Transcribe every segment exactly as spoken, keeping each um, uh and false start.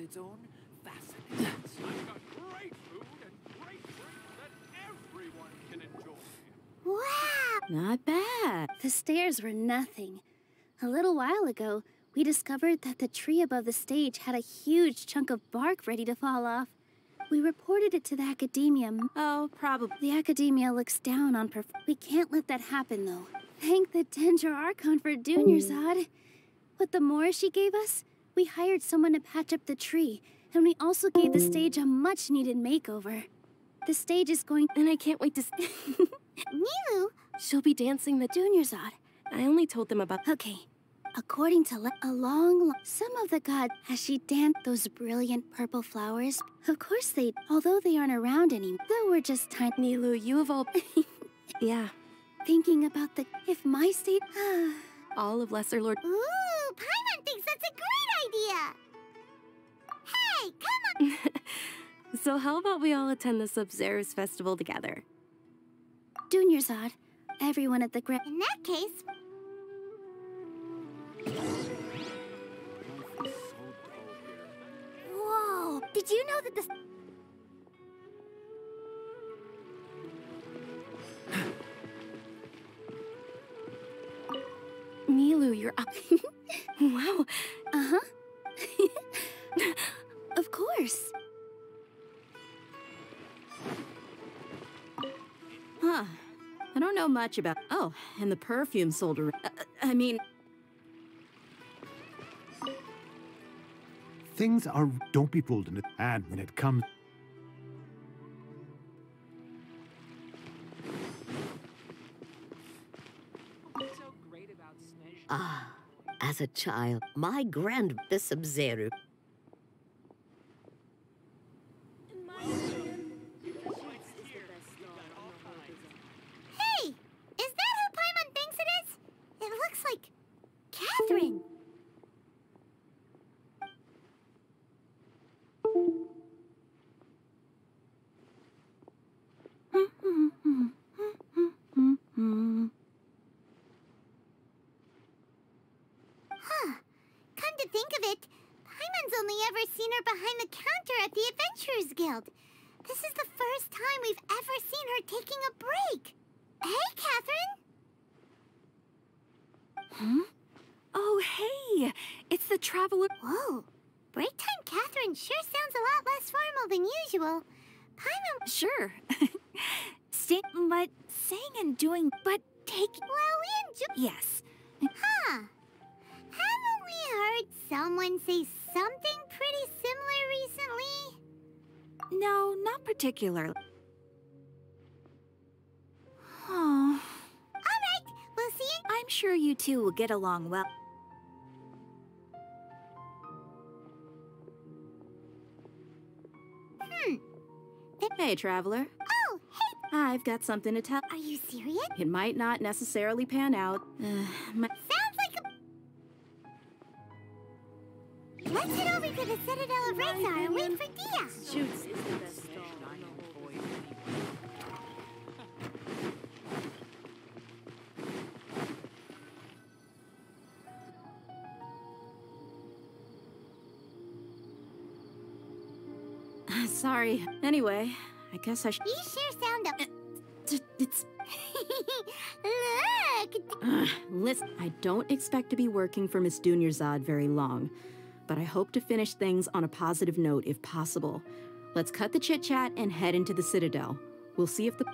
its own fascinating I've got great food and great drink that everyone can enjoy. Wow! Not bad. The stairs were nothing. A little while ago, we discovered that the tree above the stage had a huge chunk of bark ready to fall off. We reported it to the Academia. Oh, probably. The Academia looks down on perf- We can't let that happen, though. Thank the Tendra Archon for Dunyarzad. With the Mora she gave us, we hired someone to patch up the tree, and we also gave the stage a much-needed makeover. The stage is going- And I can't wait to see- Nilou! She'll be dancing the Dunyarzad. I only told them about- Okay. According to Le a long, long, some of the gods, as she danced those brilliant purple flowers, of course they, although they aren't around anymore, though we're just tiny. Nilou, you have all, yeah. Thinking about the, if my state, all of Lesser Lord. Ooh, Paimon thinks that's a great idea. Hey, come on. So how about we all attend the Sabzeruz Festival together? Dunyarzad, everyone at the Great. In that case. Whoa! Did you know that the... Nilou, you're up. Wow. Uh-huh. Of course. Huh. I don't know much about... Oh, and the perfume sold around. Uh, I mean... Things are... Don't be pulled in it. And when it comes... Ah, as a child, my grand... The Sumeru. Hey! Is that who Paimon thinks it is? It looks like... Catherine! Huh. Come to think of it, Paimon's only ever seen her behind the counter at the Adventurers Guild. This is the first time we've ever seen her taking a break. Hey, Catherine? Huh? Oh, hey! It's the Traveler- Whoa. Break time Catherine sure sounds a lot less formal than usual. Paimon- Sure. Sit, but saying and doing, but take- Well, we enjoy- Yes. Huh. Haven't we heard someone say something pretty similar recently? No, not particularly. Oh. All right, we'll see you- I'm sure you two will get along well. Hey, Traveler. Oh, hey! I've got something to tell- Are you serious? It might not necessarily pan out. Uh, my Sounds like a- Let's head over to the Citadel of Rezar and wait for Dia! Shoots. Sorry. Anyway, I guess I should. You sure sound up. It, it's. Look! Uh, listen, I don't expect to be working for Miss Dunyarzad very long, but I hope to finish things on a positive note if possible. Let's cut the chit chat and head into the Citadel. We'll see if the.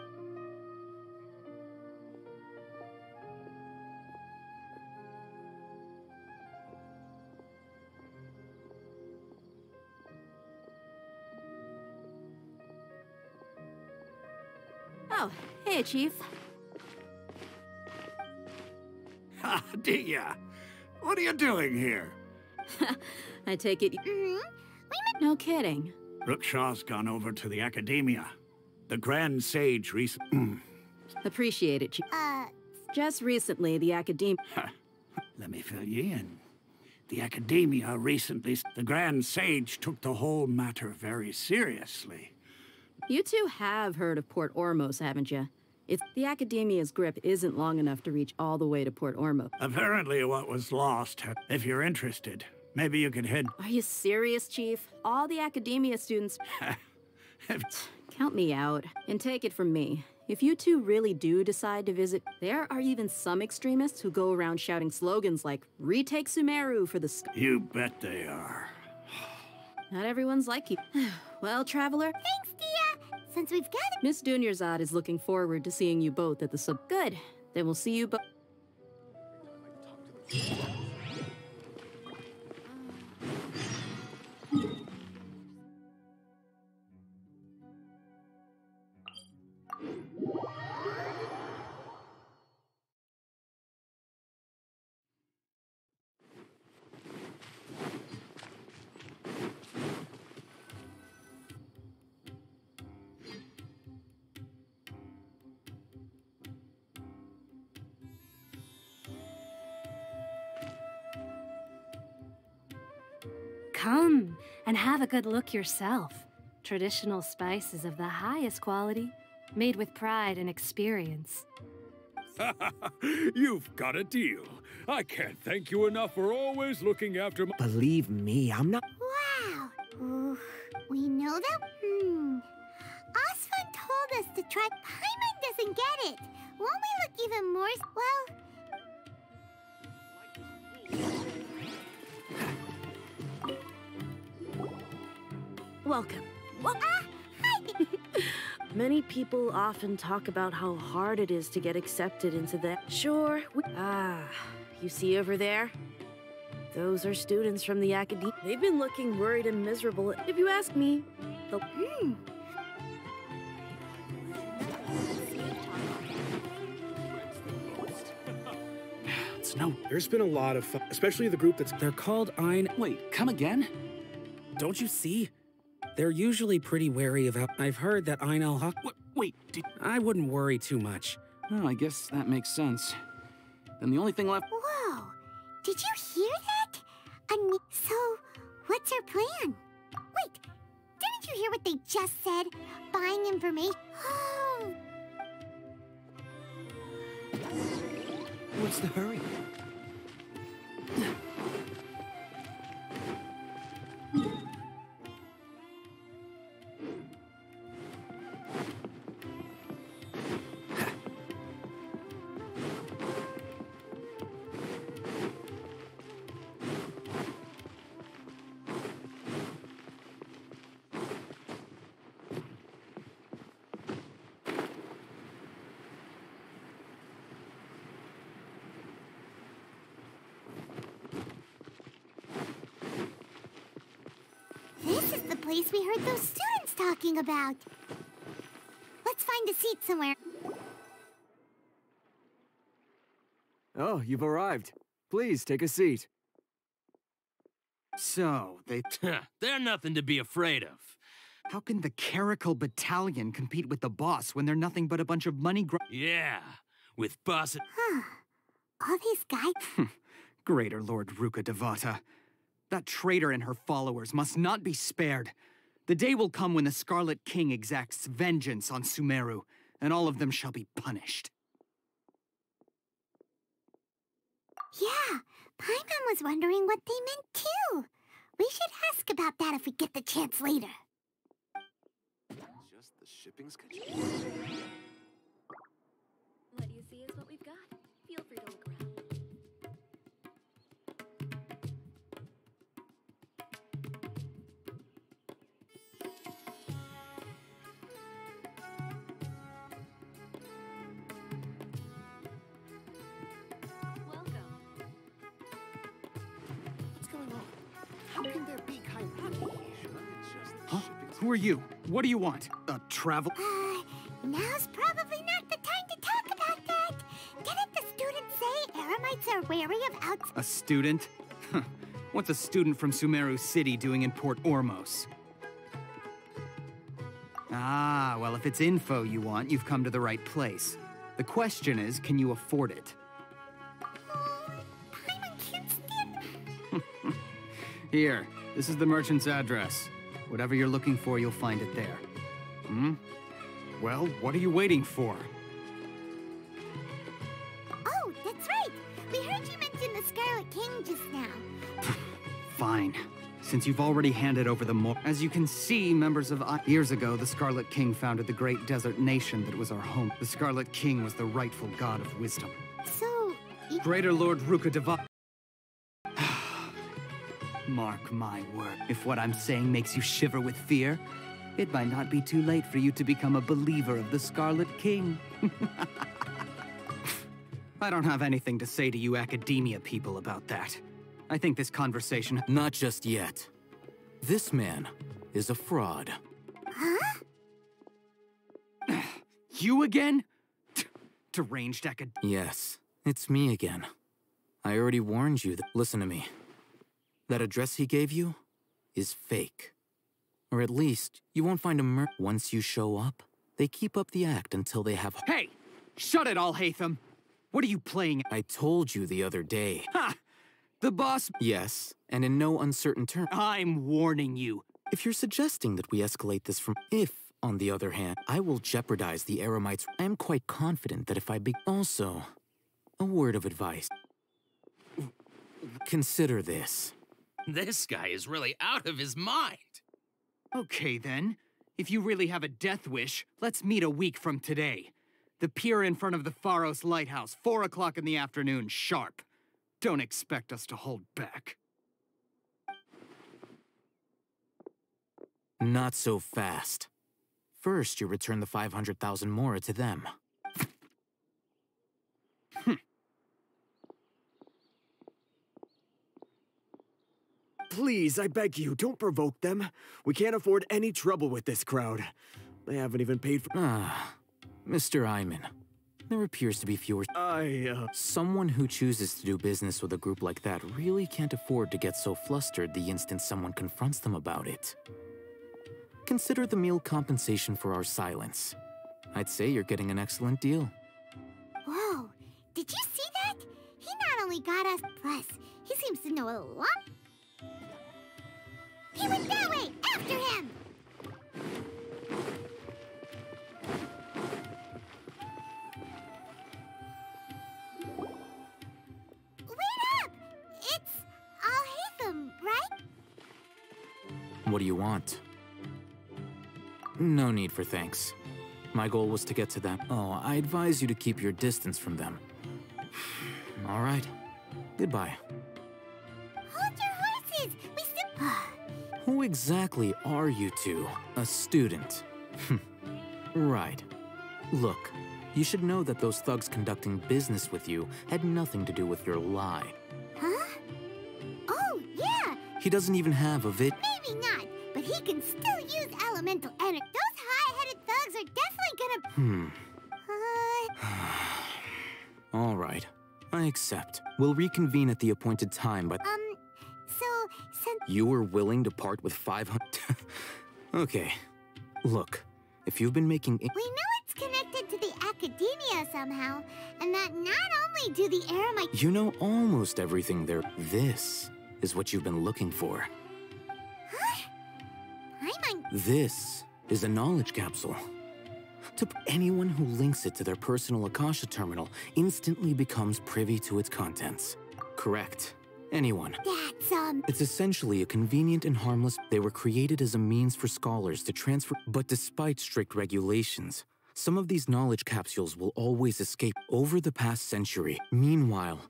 Hey, Chief. Ha, Dia! What are you doing here? I take it... Mm-hmm. We no kidding. Rukshaw's gone over to the Academia. The Grand Sage recently... Appreciate it, Chief. Uh... Just recently, the Academia... Let me fill you in. The Academia recently... The Grand Sage took the whole matter very seriously. You two have heard of Port Ormos, haven't you? It's the Academia's grip isn't long enough to reach all the way to Port Ormos. Apparently what was lost, if you're interested, Maybe you could head... Are you serious, Chief? All the academia students... Count me out. And take it from me. If you two really do decide to visit, there are even some extremists who go around shouting slogans like, "Retake Sumeru for the sky." You bet they are. Not everyone's like you. Well, Traveler... Thanks, Tia! Since we've got... Miss Dunyarzad is looking forward to seeing you both at the sub... Good. Then we'll see you both... Come and have a good look yourself. Traditional spices of the highest quality, made with pride and experience. You've got a deal. I can't thank you enough for always looking after my... Believe me, I'm not... Wow. Ooh, we know that... Hmm. Osvan told us to try... Paimon doesn't get it. Won't we look even more... Well... Welcome. Well, ah, hi. Many people often talk about how hard it is to get accepted into the... Sure, we... Ah, you see over there? Those are students from the academy. They've been looking worried and miserable. If you ask me, they'll... Hmm. It's no... There's been a lot of fun, especially the group that's... They're called Ayn... Wait, come again? Don't you see? They're usually pretty wary of... I've heard that Ayn al-Akhmar... Wait, did... I wouldn't worry too much. Well, I guess that makes sense. Then the only thing left... Whoa! Did you hear that? I mean, so, what's our plan? Wait, didn't you hear what they just said? Buying information... Oh! What's the hurry? Place we heard those students talking about. Let's find a seat somewhere. Oh, you've arrived. Please take a seat. So, they... They're nothing to be afraid of. How can the Caracal Battalion compete with the boss when they're nothing but a bunch of money gr... Yeah, with boss... Huh. All these guys... Greater Lord Rukkhadevata. That traitor and her followers must not be spared. The day will come when the Scarlet King exacts vengeance on Sumeru, and all of them shall be punished. Yeah, Paimon was wondering what they meant too. We should ask about that if we get the chance later. Just the shipping's control. What you see is what we've got. Feel free to look around. Huh? Who are you? What do you want? A travel? Uh, now's probably not the time to talk about that. Didn't the student say Eremites are wary of outs... A student? Huh. What's a student from Sumeru City doing in Port Ormos? Ah, well, if it's info you want, you've come to the right place. The question is, can you afford it? Here, this is the merchant's address. Whatever you're looking for, you'll find it there. Hmm? Well, what are you waiting for? Oh, that's right! We heard you mention the Scarlet King just now. Fine. Since you've already handed over the more... As you can see, members of... I Years ago, the Scarlet King founded the great desert nation that was our home. The Scarlet King was the rightful god of wisdom. So... Greater Lord Rukkhadevata... Mark my word. If what I'm saying makes you shiver with fear, it might not be too late for you to become a believer of the Scarlet King. I don't have anything to say to you academia people about that. I think this conversation... Not just yet. This man is a fraud. Huh? You again? Deranged acad... Yes, it's me again. I already warned you that... Listen to me. That address he gave you is fake. Or at least, you won't find a mer... Once you show up, they keep up the act until they have... Hey! Shut it, Alhaitham! What are you playing at? I told you the other day. Ha! The boss... Yes, and in no uncertain terms... I'm warning you. If you're suggesting that we escalate this from... If, on the other hand, I will jeopardize the Eremites... I am quite confident that if I be... Also, a word of advice. Consider this. This guy is really out of his mind. Okay, then. If you really have a death wish, let's meet a week from today. The pier in front of the Pharos Lighthouse, four o'clock in the afternoon, sharp. Don't expect us to hold back. Not so fast. First, you return the five hundred thousand mora to them. Please, I beg you, don't provoke them. We can't afford any trouble with this crowd. They haven't even paid for- Ah, Mister Iman. There appears to be fewer- I, uh... Someone who chooses to do business with a group like that really can't afford to get so flustered the instant someone confronts them about it. Consider the meal compensation for our silence. I'd say you're getting an excellent deal. Whoa, did you see that? He not only got us, plus, he seems to know a lot. He went that way! After him! Wait up! It's... Alhaitham, right? What do you want? No need for thanks. My goal was to get to them. Oh, I advise you to keep your distance from them. All right. Goodbye. Hold your horses! We still... Who exactly are you two? A student. Right. Look, you should know that those thugs conducting business with you had nothing to do with your lie. Huh? Oh, yeah! He doesn't even have a vid- Maybe not, but he can still use elemental energy. Those high-headed thugs are definitely gonna- Hmm. Uh... All right. I accept. We'll reconvene at the appointed time, but- Um... You were willing to part with five hundred... Okay. Look, if you've been making... We know it's connected to the academia somehow, and that not only do the Eremites... You know almost everything there... This is what you've been looking for. Huh? Paimon... This is a knowledge capsule. To anyone who links it to their personal Akasha terminal instantly becomes privy to its contents. Correct. Anyone. That's, um... It's essentially a convenient and harmless... They were created as a means for scholars to transfer... But despite strict regulations, some of these knowledge capsules will always escape over the past century. Meanwhile...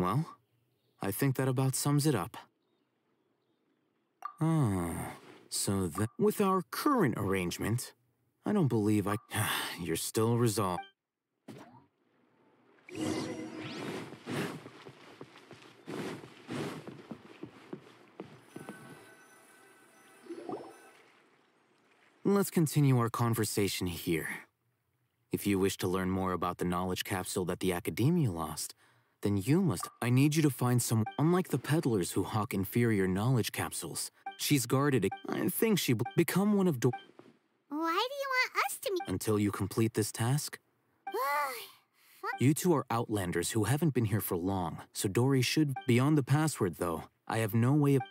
Well, I think that about sums it up. Ah, so that... With our current arrangement, I don't believe I... You're still resolved. Let's continue our conversation here. If you wish to learn more about the knowledge capsule that the academia lost, then you must... I need you to find some... Unlike the peddlers who hawk inferior knowledge capsules, she's guarded... I think she... Become one of Dor... Why do you want us to meet... Until you complete this task? You two are outlanders who haven't been here for long, so Dori should... Beyond the password, though, I have no way of...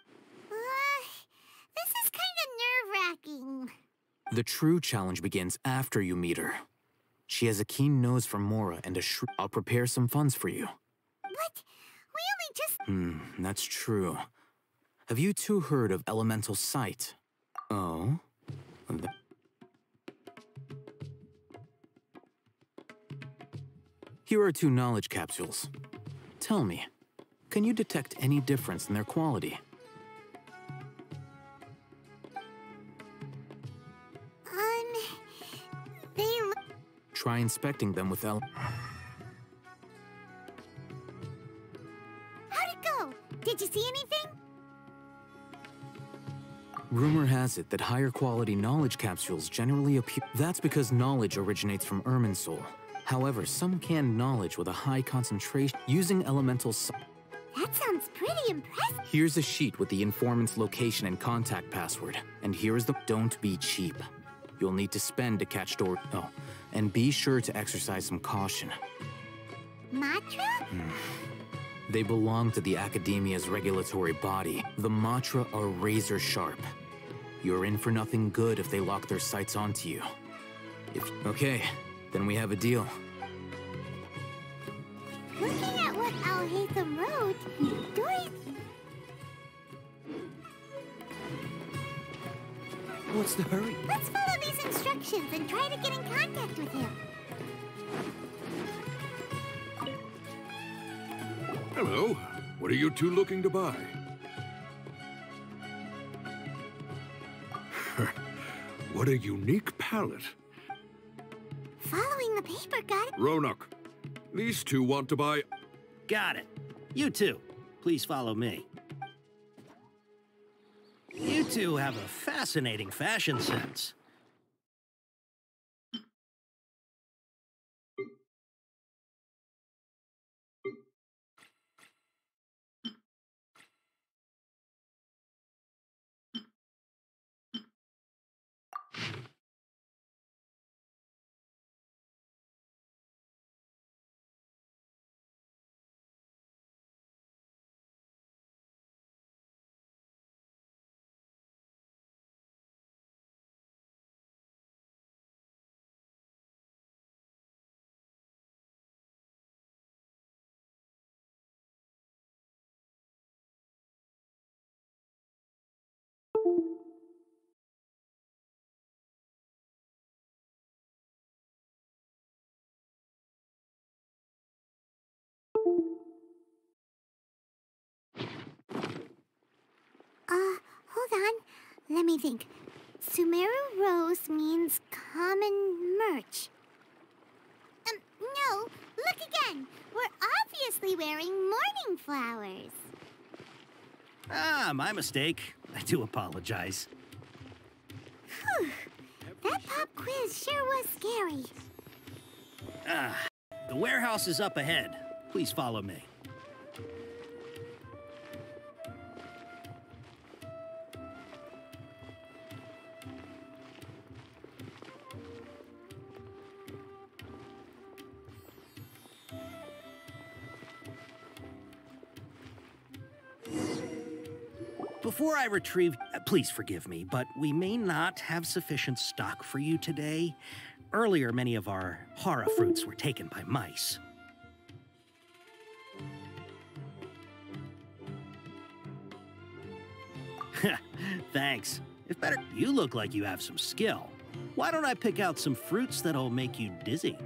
This is kind of nerve-wracking. The true challenge begins after you meet her. She has a keen nose for Mora and a shrew. I'll prepare some funds for you. What? We only just- Hmm, that's true. Have you two heard of Elemental Sight? Oh? Here are two knowledge capsules. Tell me, can you detect any difference in their quality? Um, they look... Try inspecting them with L. How'd it go? Did you see anything? Rumor has it that higher quality knowledge capsules generally appear... That's because knowledge originates from Erminsoul. However, some can knowledge with a high concentration using elemental sight. That sounds pretty impressive. Here's a sheet with the informant's location and contact password. And here is the... Don't be cheap. You'll need to spend to catch Dori. Oh, and be sure to exercise some caution. Matra? Hmm. They belong to the Academia's regulatory body. The Matra are razor sharp. You're in for nothing good if they lock their sights onto you. If... Okay. Then we have a deal. Looking at what Alhaitham wrote, Dori... What's the hurry? Let's follow these instructions and try to get in contact with him. Hello. What are you two looking to buy? What a unique palette. Following the paper guide. Ronak, these two want to buy... Got it. You two, please follow me. You two have a fascinating fashion sense. Uh, hold on. Let me think. Sumeru Rose means common merch. Um, no. Look again. We're obviously wearing morning flowers. Ah, my mistake. I do apologize. Whew. That pop quiz sure was scary. Ah, the warehouse is up ahead. Please follow me. Before I retrieve, uh, please forgive me, but we may not have sufficient stock for you today. Earlier, many of our hara fruits were taken by mice. Thanks. It's better. You look like you have some skill. Why don't I pick out some fruits that'll make you dizzy?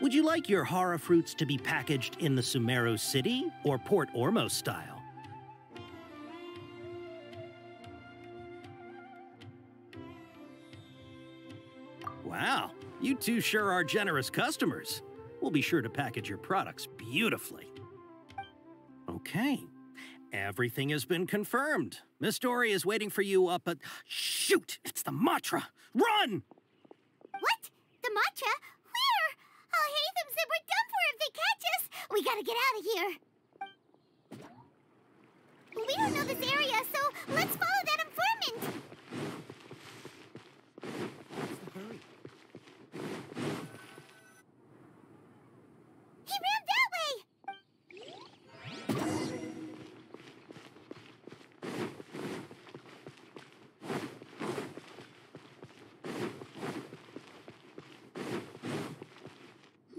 Would you like your hara fruits to be packaged in the Sumeru City or Port Ormos style? Wow, you two sure are generous customers. We'll be sure to package your products beautifully. Okay, Everything has been confirmed. Miss Dori is waiting for you up at... Shoot! It's the Matra! Run! What? The Matra? Where? Alhaitham said we're done for if they catch us. We gotta get out of here. We don't know this area, so let's follow that informant. What's the hurry? He ran that way!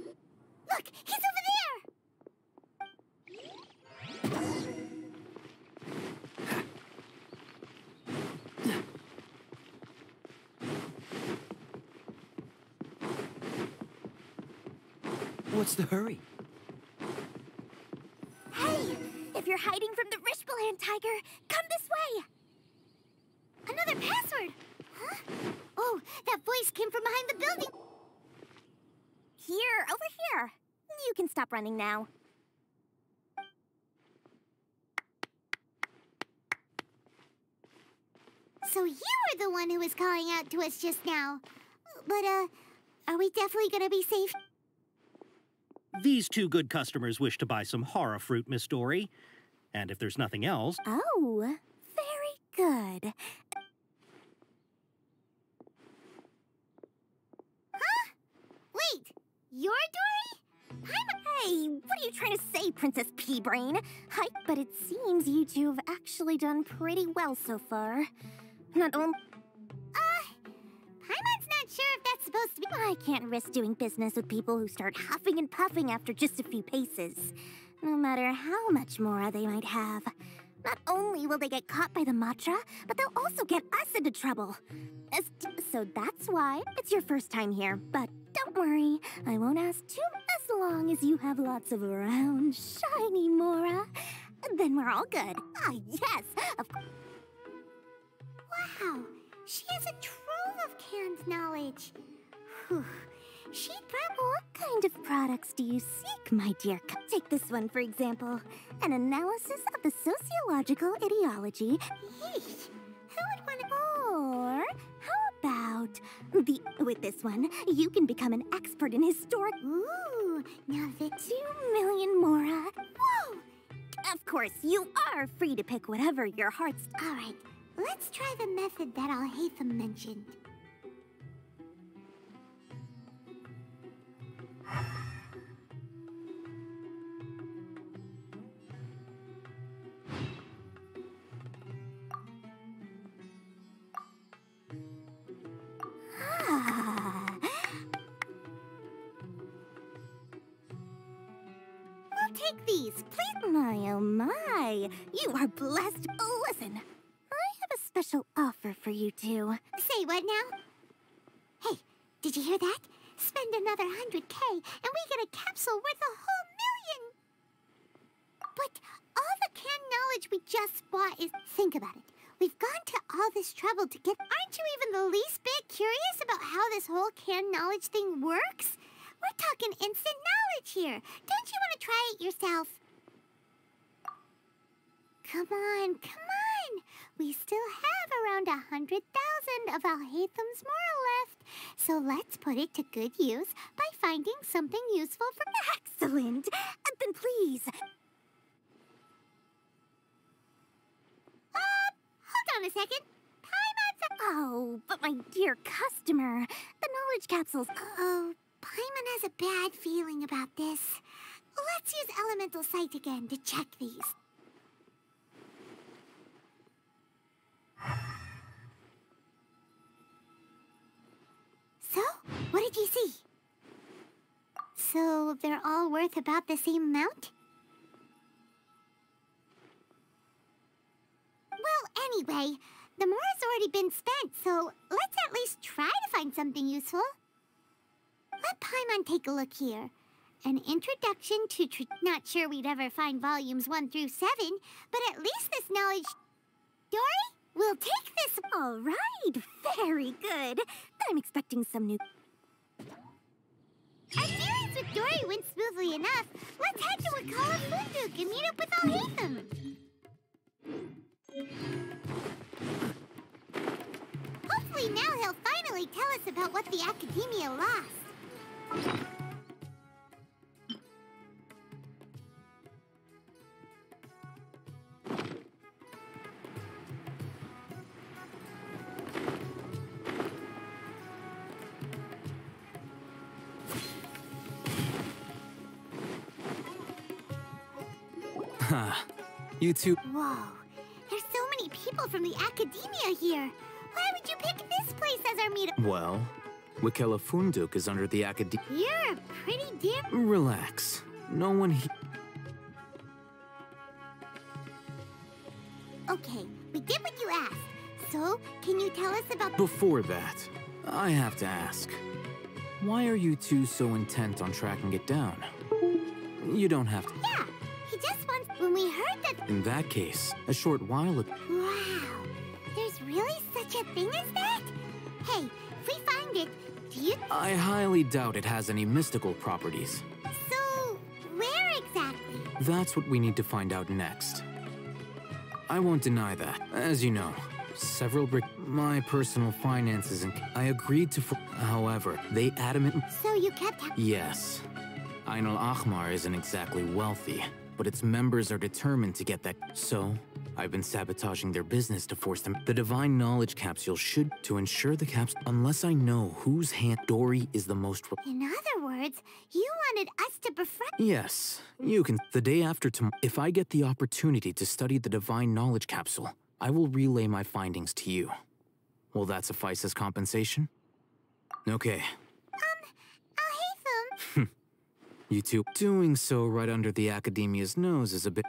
Look, he's over there! What's the hurry? Hey! If you're hiding from the Rishbaland Tiger, come this way! Another password! Huh? Oh, that voice came from behind the building! Here, over here. You can stop running now. So you were the one who was calling out to us just now. But, uh, are we definitely gonna be safe? These two good customers wish to buy some horror fruit, Miss Dori. And if there's nothing else... Oh, very good. Huh? Wait! You're Dori? Hey, what are you trying to say, Princess Pea-Brain? Hi, but it seems you two have actually done pretty well so far. Not only... Uh, Paimon's not sure if that's supposed to be... I can't risk doing business with people who start huffing and puffing after just a few paces. No matter how much more they might have. Not only will they get caught by the Matra, but they'll also get us into trouble. As so that's why it's your first time here, but... Don't worry, I won't ask too much as long as you have lots of round, shiny Mora. Then we're all good. Ah, yes, of course. Wow, she has a trove of canned knowledge. Whew. She probably... What kind of products do you seek, my dear? Take this one, for example. An analysis of the sociological ideology. Yeesh. Who would want to... Or... About the with this one, you can become an expert in historic. Ooh, now the two million Mora. Whoa! Of course, you are free to pick whatever your heart's. All right, let's try the method that Alhaitham mentioned. You are blessed. Oh, listen, I have a special offer for you two. Say what now? Hey, did you hear that? Spend another hundred K and we get a capsule worth a whole million. But all the canned knowledge we just bought is... Think about it. We've gone to all this trouble to get... Aren't you even the least bit curious about how this whole canned knowledge thing works? We're talking instant knowledge here. Don't you want to try it yourself? Come on, come on! We still have around a hundred thousand of Alhaitham's Mora left, so let's put it to good use by finding something useful for... Excellent! Uh, then please... Uh, hold on a second. Paimon's... Oh, but my dear customer, the knowledge capsules... Uh-oh, Paimon has a bad feeling about this. Let's use Elemental Sight again to check these. So, what did you see? So, they're all worth about the same amount? Well, anyway, the Mora's already been spent, so let's at least try to find something useful. Let Paimon take a look here. An introduction to... Tr Not sure we'd ever find volumes one through seven, but at least this knowledge... Dori? We'll take this. All right, very good. I'm expecting some new... Our series with Dori went smoothly enough. Let's head to Wikela Funduk and meet up with Alhaitham. Hopefully now he'll finally tell us about what the Academia lost. You two. Whoa, there's so many people from the Academia here. Why would you pick this place as our meetup? Well, Wikela Funduk is under the Academia. You're pretty damn. Relax. No one here. Okay, we did what you asked. So, can you tell us about. Before that, I have to ask, why are you two so intent on tracking it down? You don't have to. Yeah. In that case, a short while ago. Wow, there's really such a thing as that? Hey, if we find it, do you? I highly doubt it has any mystical properties. So, where exactly? That's what we need to find out next. I won't deny that. As you know, several brick. My personal finances and. I agreed to. However, they adamant. So you kept. Yes. Ayn al-Akhmar isn't exactly wealthy. But its members are determined to get that. So, I've been sabotaging their business to force them. The Divine Knowledge Capsule should to ensure the caps. Unless I know whose hand Dori is the most. In other words, you wanted us to befriend. Yes, you can. The day after tomorrow, if I get the opportunity to study the Divine Knowledge Capsule, I will relay my findings to you. Will that suffice as compensation? Okay. Um, Alhaitham. You two. Doing so right under the Academia's nose is a bit.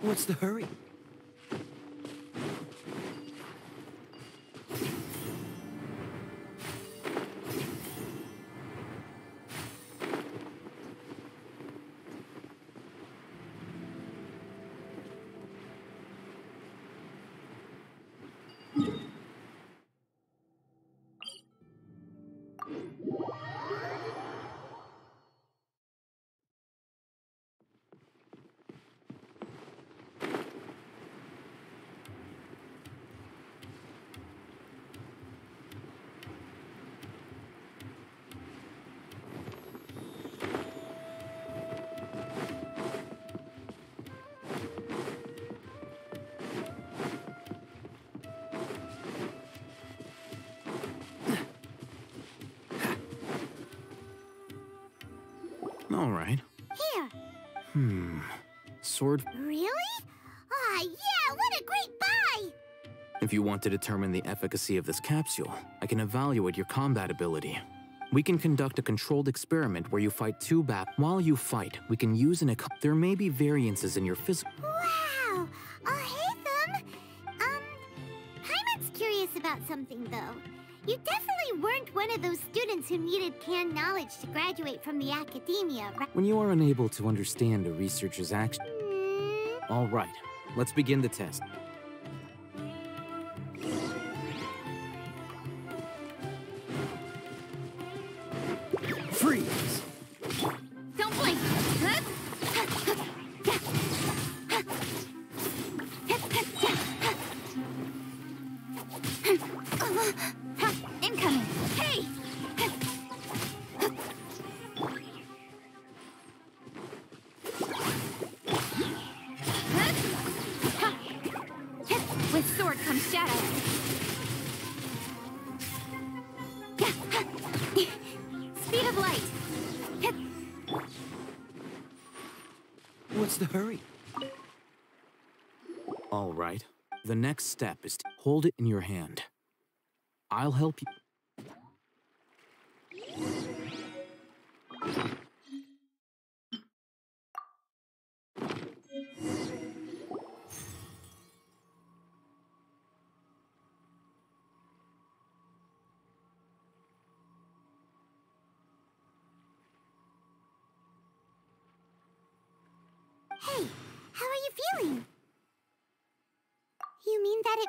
What's the hurry? All right. Here. Hmm. Sword. Really? Ah, yeah, what a great buy! If you want to determine the efficacy of this capsule, I can evaluate your combat ability. We can conduct a controlled experiment where you fight two battles. While you fight, we can use an... There may be variances in your physical... Wow! I'll hate them! Um, Paimon's curious about something, though. You definitely weren't one of those students who needed canned knowledge to graduate from the Academia, right? When you are unable to understand a researcher's action... Mm. All right, let's begin the test. freeze. Don't blink. Incoming. Hey. With sword comes shadow. The hurry. All right. The next step is to hold it in your hand. I'll help you.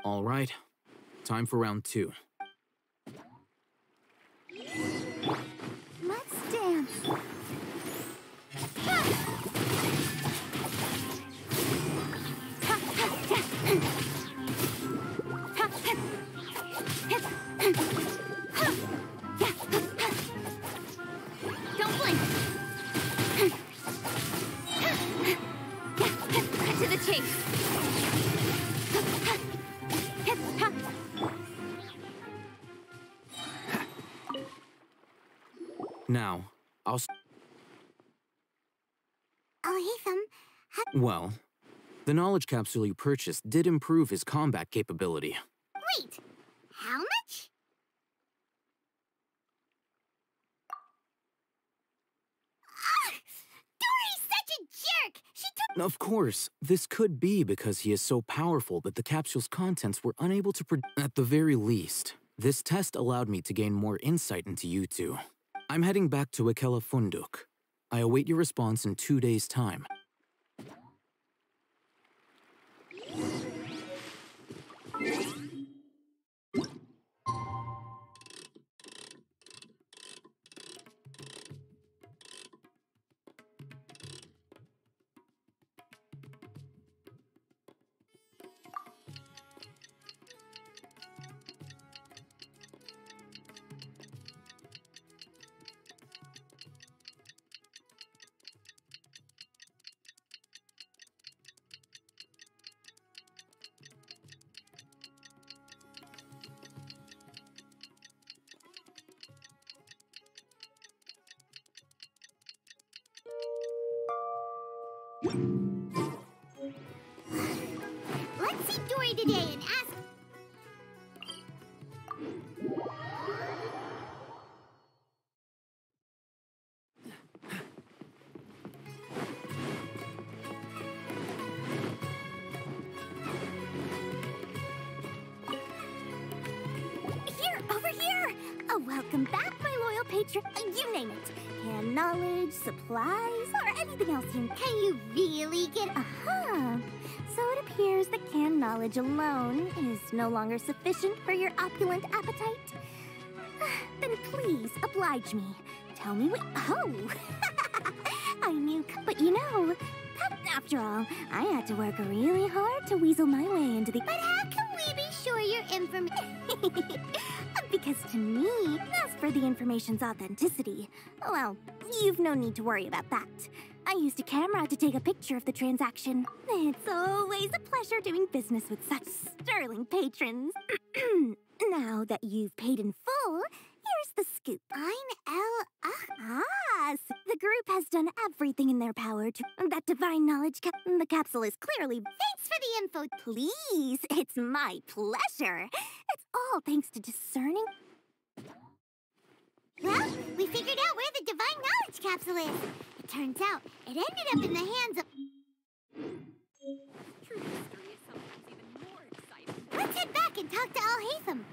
All right, time for round two. Let's dance. Don't blink. Cut to the chase. Now, I'll... Alhaitham, well, the knowledge capsule you purchased did improve his combat capability. Wait, how much? Ah! Dori's such a jerk! She took... Of course, this could be because he is so powerful that the capsule's contents were unable to produce... At the very least, this test allowed me to gain more insight into you two. I'm heading back to Wikela Funduk. I await your response in two days' time. Let's see Dori today and ask. Here, over here. Oh, welcome back, my loyal patron. You name it. Hand knowledge, supplies, or anything else you can you really get. Uh-huh. So it appears that canned knowledge alone is no longer sufficient for your opulent appetite. Then please oblige me. Tell me what... Oh! I knew... But you know, after all, I had to work really hard to weasel my way into the... But how can we be sure your information... Because to me, as for the information's authenticity, well, you've no need to worry about that. I used a camera to take a picture of the transaction. It's always a pleasure doing business with such sterling patrons. Now that you've paid in full, here's the scoop. Ayn al-Akhmar. Ah, the group has done everything in their power to... That divine knowledge cap... The capsule is clearly... Thanks for the info. Please, it's my pleasure. It's all thanks to discerning... Well, we figured out where the divine knowledge capsule is. It turns out, it ended up in the hands of... True history is sometimes even more exciting. Let's head back and talk to Alhaitham.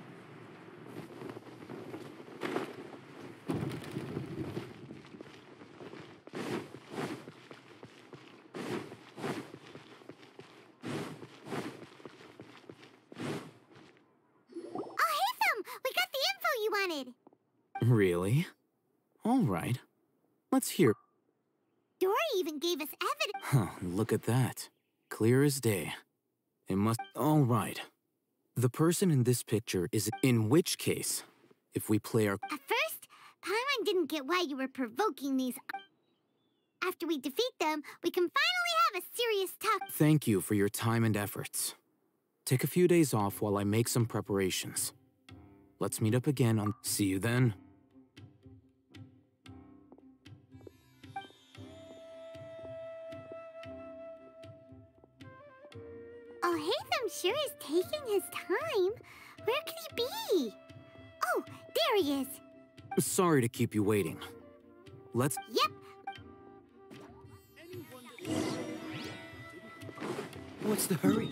Really? All right. Let's hear. Dori even gave us evidence. Huh, look at that. Clear as day. It must... All right. The person in this picture is... In which case, if we play our... At first, Paimon didn't get why you were provoking these... After we defeat them, we can finally have a serious talk. Thank you for your time and efforts. Take a few days off while I make some preparations. Let's meet up again on... See you then. Alhaitham sure is taking his time. Where could he be? Oh, there he is. Sorry to keep you waiting. Let's... Yep. What's the hurry?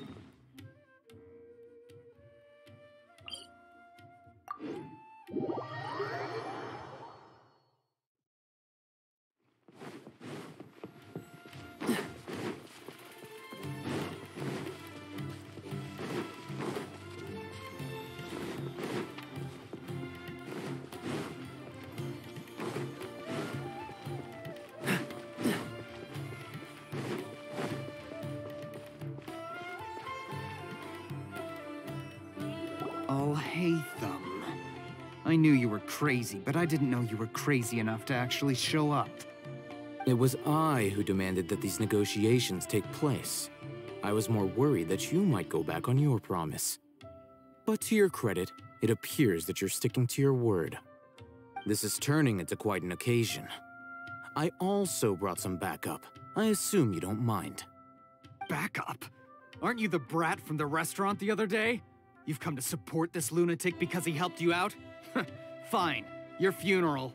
I knew you were crazy, but I didn't know you were crazy enough to actually show up. It was I who demanded that these negotiations take place. I was more worried that you might go back on your promise. But to your credit, it appears that you're sticking to your word. This is turning into quite an occasion. I also brought some backup. I assume you don't mind. Backup? Aren't you the brat from the restaurant the other day? You've come to support this lunatic because he helped you out? Fine. Your funeral.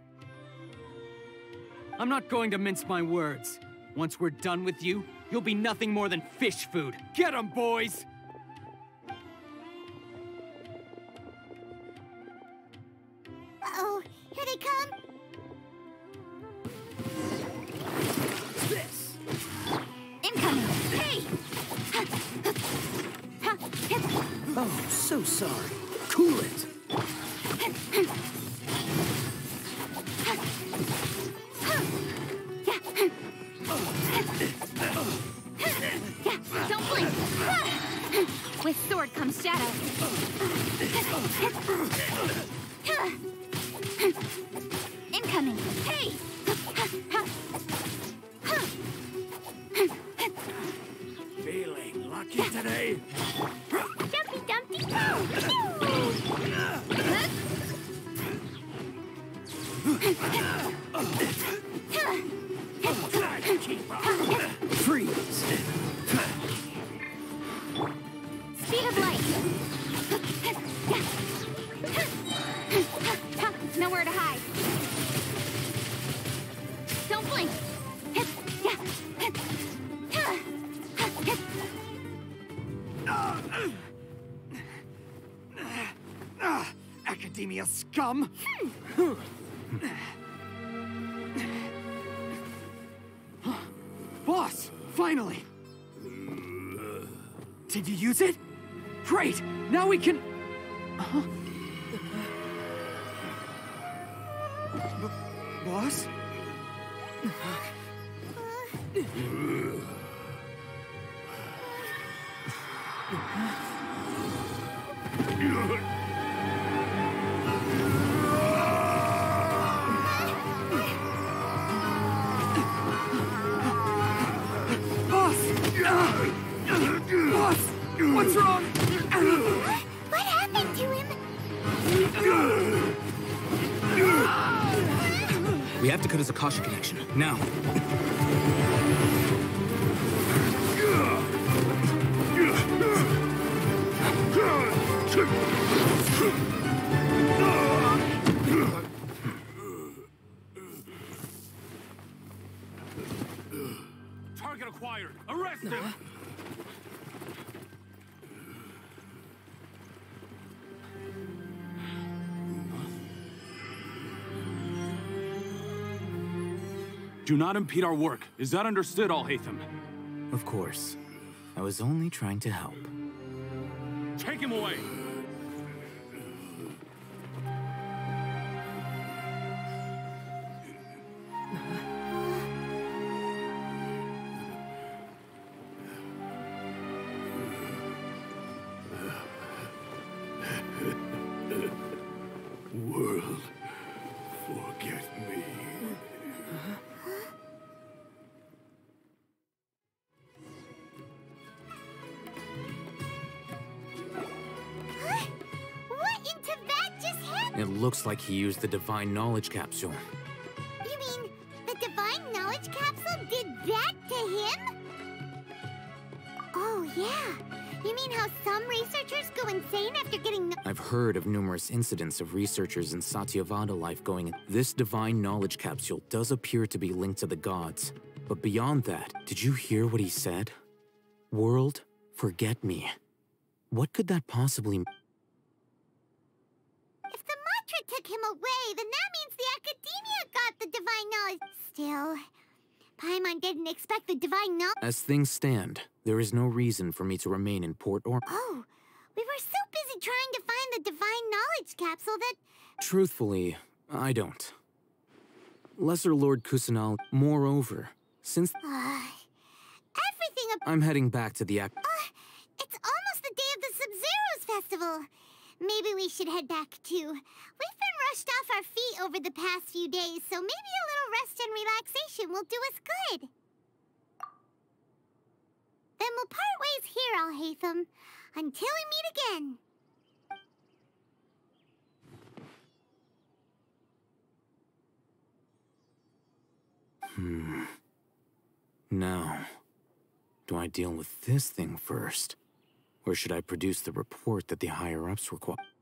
I'm not going to mince my words. Once we're done with you, you'll be nothing more than fish food. Get 'em, boys! Uh-oh. Here they come! This! Incoming! Hey! Oh, so sorry. Cool it! With sword comes shadow. Incoming. Hey! Feeling lucky today? Dumpty Dumpty go! Freeze! Speed of light. Nowhere to hide. Don't blink. Academia scum. Boss, finally. Did you use it? Great! Now we can... Huh? B-boss? Boss! Boss! What's wrong? What? What happened to him? We have to cut his Akasha connection, now. Target acquired! Arrest him! Uh-huh. Do not impede our work. Is that understood, Alhaitham? Of course. I was only trying to help. Take him away! world forget me. Huh? What into that just happened? It looks like he used the Divine Knowledge Capsule. You mean the Divine Knowledge Capsule did that to him? Oh, yeah. You mean how some researchers go insane after getting... I've heard of numerous incidents of researchers in Satyavada life going... This divine knowledge capsule does appear to be linked to the gods. But beyond that, did you hear what he said? World, forget me. What could that possibly... If the Matra took him away, then that means the Academia got the divine knowledge. Still... Paimon didn't expect the divine knowledge. As things stand, there is no reason for me to remain in Port Ormos. Oh, we were so busy trying to find the divine knowledge capsule that... Truthfully, I don't. Lesser Lord Kusanali, moreover, since... Uh, everything... I'm heading back to the... Uh, it's almost the day of the Sabzeruz Festival. Maybe we should head back, too. We've been rushed off our feet over the past few days, so maybe a little rest and relaxation will do us good. Then we'll part ways here, Alhaitham, until we meet again. Hmm. Now, do I deal with this thing first? Or should I produce the report that the higher-ups require?